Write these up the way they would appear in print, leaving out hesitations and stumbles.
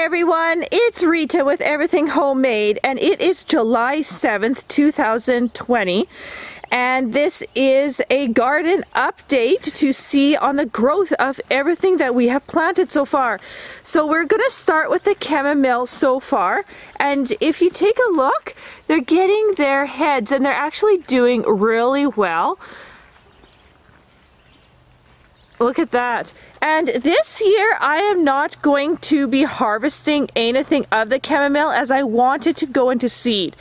everyone, it's Rita with Everything Homemade, and it is July 7th, 2020, and this is a garden update to see on the growth of everything that we have planted so far. So we're going to start with the chamomile so far, and if you take a look, they're getting their heads and they're actually doing really well. Look at that. And this year I am not going to be harvesting anything of the chamomile as I want it to go into seed.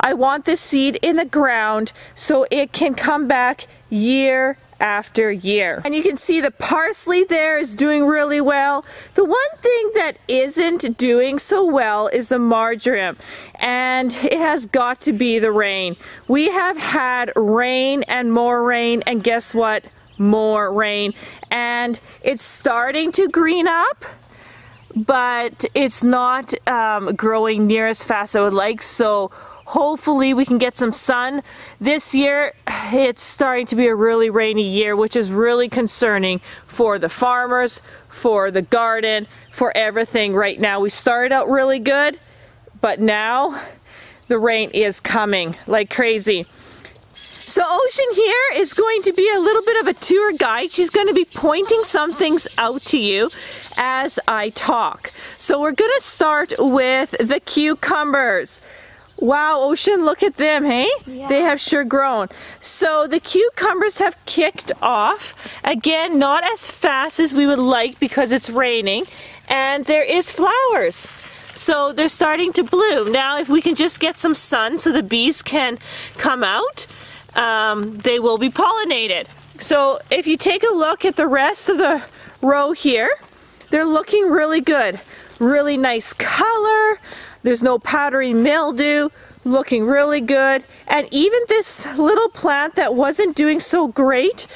I want this seed in the ground so it can come back year after year. And you can see the parsley there is doing really well. The one thing that isn't doing so well is the marjoram, and it has got to be the rain. We have had rain and more rain, and guess what? More rain, and it's starting to green up, but it's not growing near as fast as I would like, so hopefully we can get some sun. This year it's starting to be a really rainy year, which is really concerning for the farmers, for the garden, for everything right now. We started out really good, but now the rain is coming like crazy. So Ocean here is going to be a little bit of a tour guide. She's going to be pointing some things out to you as I talk. So we're going to start with the cucumbers. Wow, Ocean, look at them, hey? Yeah. They have sure grown. So the cucumbers have kicked off. Again, not as fast as we would like because it's raining. And there is flowers. So they're starting to bloom. Now if we can just get some sun so the bees can come out, they will be pollinated. So if you take a look at the rest of the row here, they're looking really good. Really nice color, there's no powdery mildew, looking really good. And even this little plant that wasn't doing so great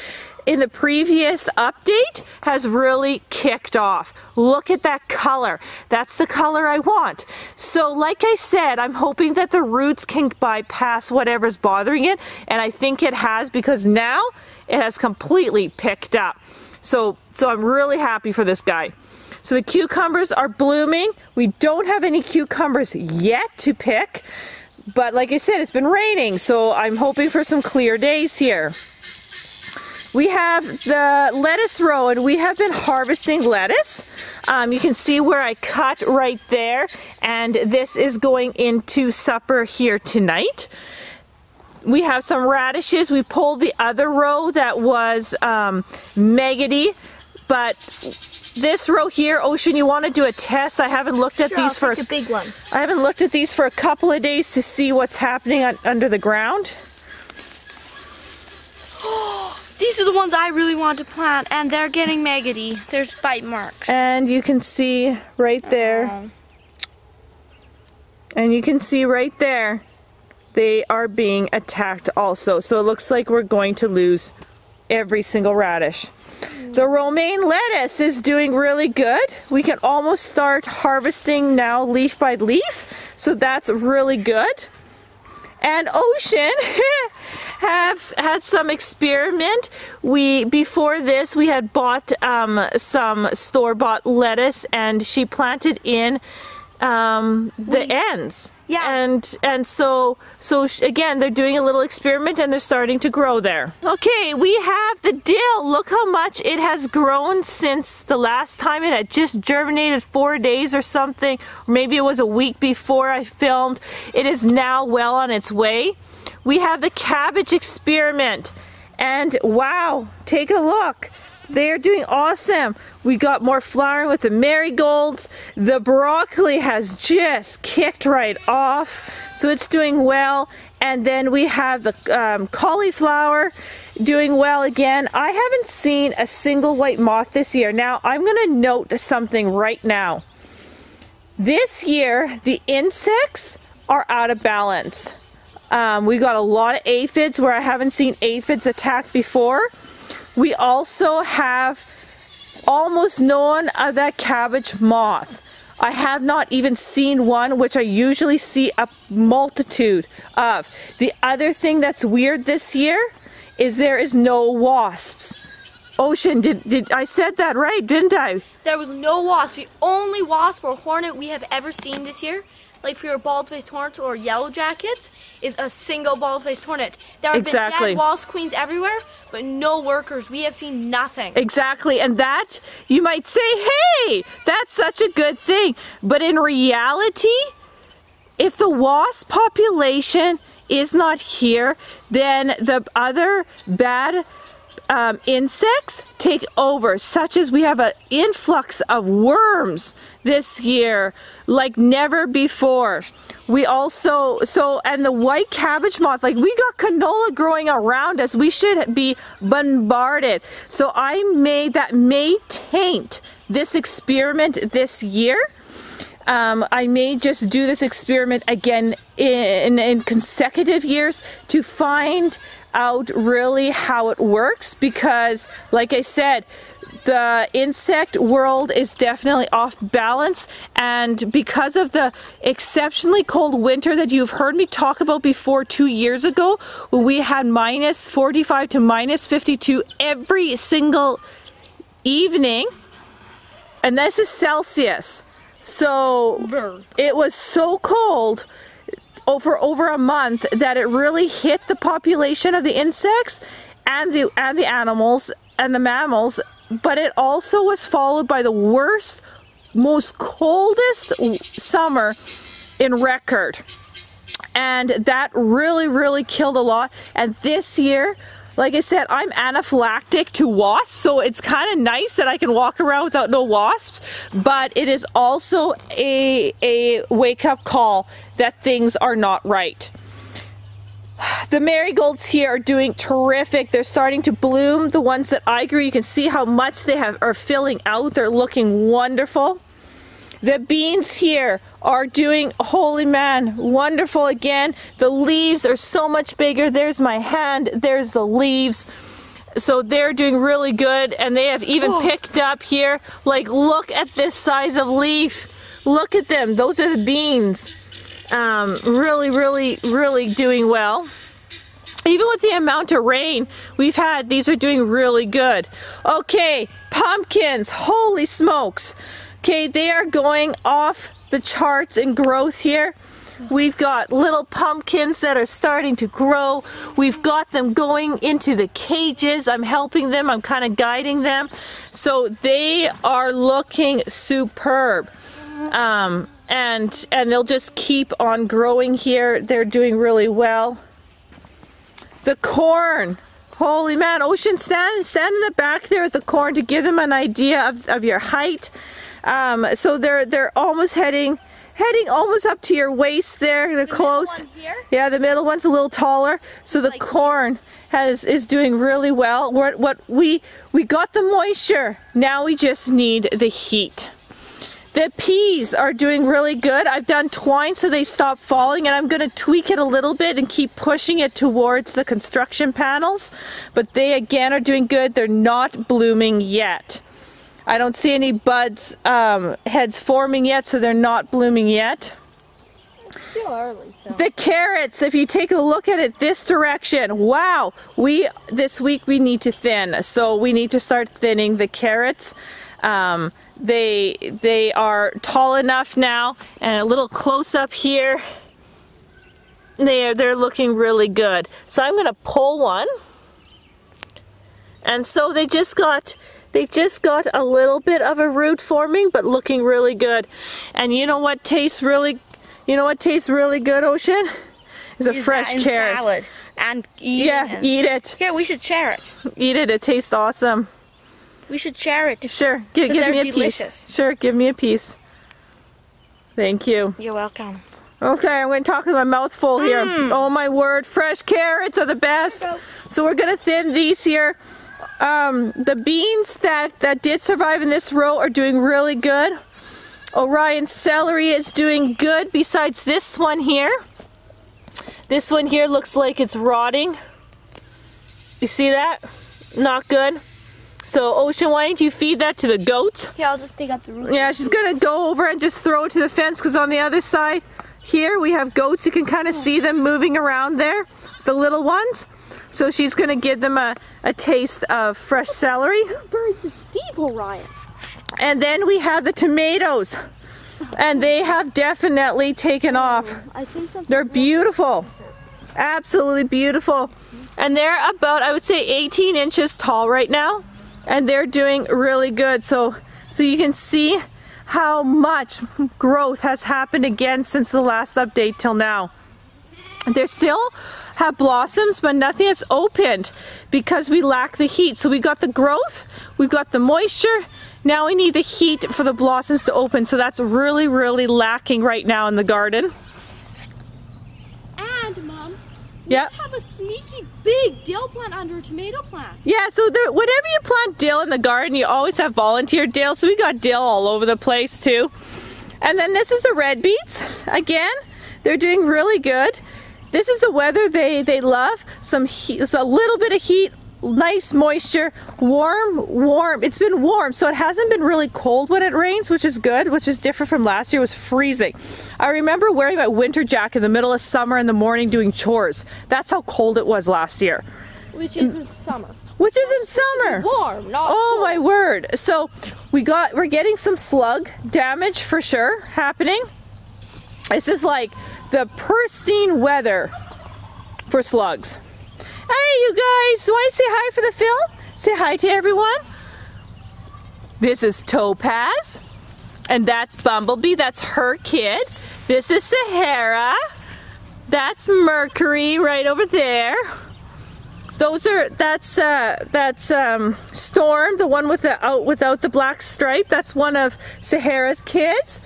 in the previous update has really kicked off. Look at that color. That's the color I want. So like I said, I'm hoping that the roots can bypass whatever's bothering it, and I think it has, because now it has completely picked up. So I'm really happy for this guy. So the cucumbers are blooming. We don't have any cucumbers yet to pick, but like I said, it's been raining, so I'm hoping for some clear days here. We have the lettuce row, and we have been harvesting lettuce. You can see where I cut right there, and this is going into supper here tonight. We have some radishes. We pulled the other row that was maggoty, but this row here, Ocean, you want to do a test? I haven't looked at these for a big one. I haven't looked at these for a couple of days to see what's happening under the ground. These are the ones I really want to plant, and they're getting maggoty. There's bite marks. And you can see right there. And you can see right there, they are being attacked also. So it looks like we're going to lose every single radish. The romaine lettuce is doing really good. We can almost start harvesting now leaf by leaf. So that's really good. And Ocean have had some experiment. Before this we had bought some store-bought lettuce, and she planted in the ends. Yeah. And so again, they're doing a little experiment, and they're starting to grow there. Okay, we have the dill. Look how much it has grown since the last time. It had just germinated 4 days or something. Maybe it was a week before I filmed. It is now well on its way. We have the cabbage experiment, and wow, take a look. They're doing awesome. We got more flowering with the marigolds. The broccoli has just kicked right off, so it's doing well. And then we have the cauliflower doing well again. I haven't seen a single white moth this year. Now I'm going to note something right now. This year the insects are out of balance. We got a lot of aphids where I haven't seen aphids attack before. We also have almost none of that cabbage moth. I have not even seen one, which I usually see a multitude of. The other thing that's weird this year is there is no wasps. ocean. Did I said that right, didn't I? There was no wasp. The only wasp or hornet we have ever seen this year, like for your bald-faced hornets or yellow jackets, is a single bald-faced hornet. There have been dead wasp queens everywhere, but no workers. We have seen nothing. Exactly, and that, you might say, hey, that's such a good thing. But in reality, if the wasp population is not here, then the other bad insects take over, such as we have an influx of worms this year like never before. We also, and the white cabbage moth, like we got canola growing around us. We should be bombarded. So I made that may taint this experiment this year. I may just do this experiment again in consecutive years to find out really how it works, because like I said, the insect world is definitely off balance, and because of the exceptionally cold winter that you've heard me talk about before 2 years ago, we had minus 45 to minus 52 every single evening, and this is Celsius. So it was so cold for over a month that it really hit the population of the insects and the animals and the mammals, but it also was followed by the worst, most coldest summer in record. And that really, really killed a lot. And this year, like I said, I'm anaphylactic to wasps, so it's kind of nice that I can walk around without no wasps, but it is also a wake-up call that things are not right. The marigolds here are doing terrific. They're starting to bloom. The ones that I grew, you can see how much they are filling out. They're looking wonderful. The beans here are doing, holy man, wonderful again. The leaves are so much bigger. There's my hand, there's the leaves. So they're doing really good, and they have even picked up here. Like, look at this size of leaf. Look at them, those are the beans. Really, really, really doing well. Even with the amount of rain we've had, these are doing really good. Okay, pumpkins, holy smokes. Okay, they are going off the charts in growth here. We've got little pumpkins that are starting to grow. We've got them going into the cages. I'm helping them, I'm kind of guiding them. So they are looking superb. And they'll just keep on growing here. They're doing really well. The corn. Holy man, Ocean, stand in the back there at the corn to give them an idea of your height. So they're almost heading almost up to your waist there. They're close. Yeah, the middle one's a little taller. So the corn is doing really well. We got the moisture. Now we just need the heat. The peas are doing really good. I've done twine so they stop falling, and I'm going to tweak it a little bit and keep pushing it towards the construction panels. But they again are doing good. They're not blooming yet. I don't see any buds, heads forming yet, so they're not blooming yet. It's still early, so. The carrots, if you take a look at it this direction, wow, this week we need to thin, so we need to start thinning the carrots. They are tall enough now, and a little close up here, they're looking really good. So I'm gonna pull one, and so they've just got a little bit of a root forming, but looking really good. And you know what tastes really, good, Ocean? Is a fresh carrot. Salad and eat it. Yeah, we should share it. Eat it. It tastes awesome. We should share it. Sure. Give me a piece. Sure. Give me a piece. Thank you. You're welcome. Okay, I'm going to talk with my mouth full here. Oh my word! Fresh carrots are the best. So we're going to thin these here. The beans that did survive in this row are doing really good. Orion celery is doing good, besides this one here. This one here looks like it's rotting. You see that? Not good. So Ocean, why don't you feed that to the goats? Yeah, I'll just dig up the root. Yeah, she's going to go over and just throw it to the fence, because on the other side here we have goats. You can kind of see them moving around there. the little ones. So she's going to give them a taste of fresh celery. You buried this deep, Orion. And then we have the tomatoes. And they have definitely taken off. I think something they're beautiful. Absolutely beautiful. And they're about, I would say, 18 inches tall right now. And they're doing really good. So you can see how much growth has happened again since the last update till now. They still have blossoms, but nothing has opened because we lack the heat. So we got the growth, we've got the moisture, now we need the heat for the blossoms to open. So that's really, really lacking right now in the garden. And Mom, yep. We have a sneaky big dill plant under a tomato plant. Yeah, so whenever you plant dill in the garden, you always have volunteer dill. So we got dill all over the place too. And then this is the red beets. Again, they're doing really good. This is the weather they love. Some heat, it's a little bit of heat, nice moisture, warm. It's been warm, so it hasn't been really cold when it rains, which is good, which is different from last year. It was freezing. I remember wearing my winter jacket in the middle of summer in the morning doing chores. That's how cold it was last year. Which isn't summer. Which isn't summer. Warm, not cold. Oh my word. So we're getting some slug damage for sure happening. This is like the pristine weather for slugs. Hey you guys, want to say hi for the film? Say hi to everyone. This is Topaz, and that's Bumblebee, that's her kid. This is Sahara, that's Mercury right over there. That's Storm, the one with the without the black stripe. That's one of Sahara's kids.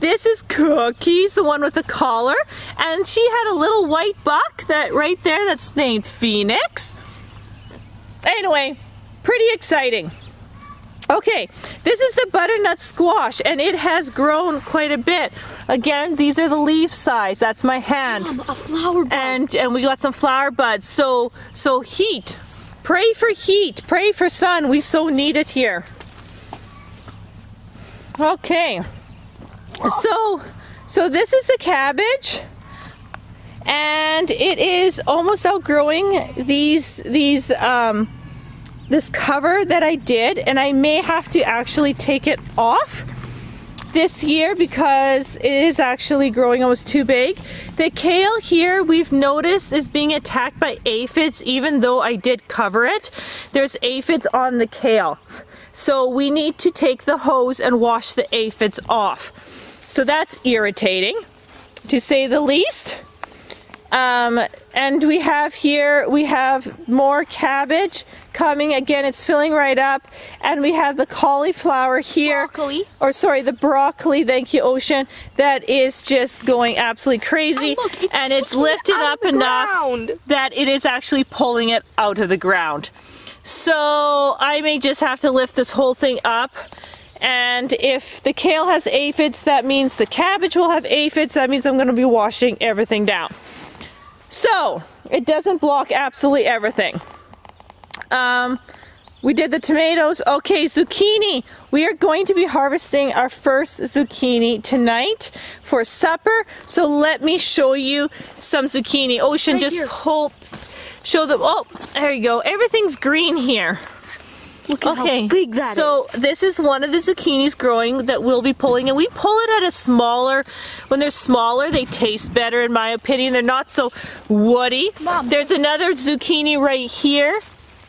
This is Cookies, the one with the collar, and she had a little white buck that right there that's named Phoenix. Anyway, pretty exciting. Okay, this is the butternut squash, and it has grown quite a bit. Again, these are the leaf size. That's my hand. Mom, a flower bud. And we got some flower buds. So heat. Pray for heat. Pray for sun. We so need it here. Okay. So this is the cabbage, and it is almost outgrowing this cover that I did, and I may have to actually take it off this year because it is actually growing almost too big. The kale here we've noticed is being attacked by aphids, even though I did cover it. There's aphids on the kale. So we need to take the hose and wash the aphids off. So that's irritating, to say the least. And we have here, we have more cabbage coming. Again, it's filling right up. And we have the cauliflower here. Broccoli. Or sorry, the broccoli, thank you, Ocean. That is just going absolutely crazy. And, look, it's lifted up enough that it is actually pulling it out of the ground. So I may just have to lift this whole thing up. And if the kale has aphids, that means the cabbage will have aphids. That means I'm going to be washing everything down. So it doesn't block absolutely everything. We did the tomatoes. Okay, zucchini. We are going to be harvesting our first zucchini tonight for supper. So let me show you some zucchini. Ocean, just show them. Oh, there you go. Everything's green here. Look at how big that is. So this is one of the zucchinis growing that we'll be pulling, and we pull it at a smaller, when they're smaller they taste better in my opinion. They're not so woody. Mom. There's another zucchini right here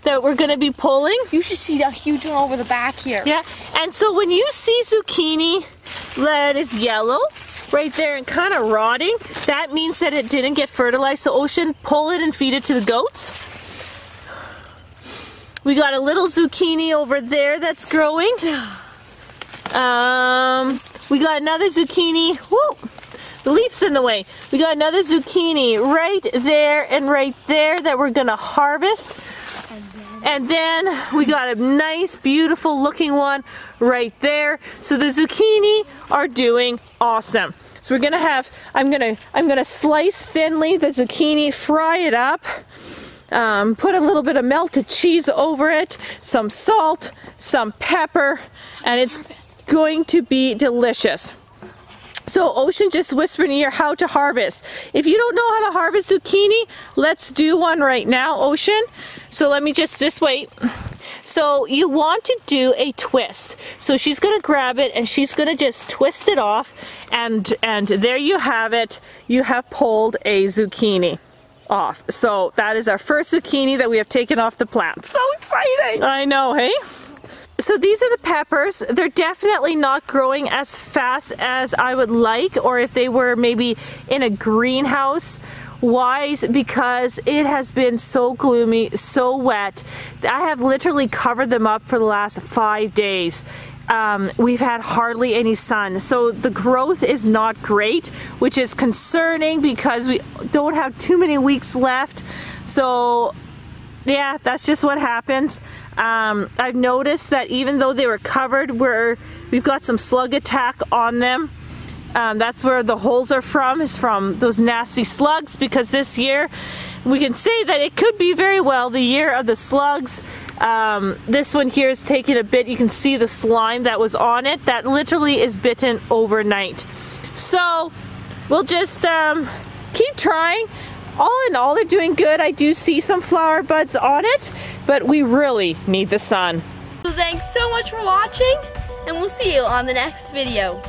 that we're going to be pulling. You should see that huge one over the back here. Yeah, and so when you see zucchini that is yellow right there and kind of rotting, that means that it didn't get fertilized. So Ocean, pull it and feed it to the goats. We got a little zucchini over there that's growing. We got another zucchini. Whoa, the leaf's in the way. We got another zucchini right there and right there that we're gonna harvest. And then we got a nice, beautiful looking one right there. So the zucchini are doing awesome. So we're gonna have, I'm gonna slice thinly the zucchini, fry it up. Put a little bit of melted cheese over it, some salt, some pepper, and it's going to be delicious. So Ocean just whispered in your ear how to harvest. If you don't know how to harvest zucchini, let's do one right now, Ocean. So let me just wait. So you want to do a twist. So she's gonna grab it and she's gonna just twist it off, and there you have it. You have pulled a zucchini off. So that is our first zucchini that we have taken off the plant. So exciting! I know, hey? So these are the peppers. They're definitely not growing as fast as I would like, or if they were maybe in a greenhouse. Why? Because it has been so gloomy, so wet. I have literally covered them up for the last 5 days. We've had hardly any sun, so the growth is not great, which is concerning because we don't have too many weeks left. So yeah, that's just what happens. I've noticed that even though they were covered, we've got some slug attack on them. That's where the holes are from, is from those nasty slugs, because this year we can say that it could be very well the year of the slugs. This one here is taking a bit. You can see the slime that was on it that literally is bitten overnight. So we'll just keep trying. All in all, they're doing good. I do see some flower buds on it, but we really need the sun. So thanks so much for watching, and we'll see you on the next video.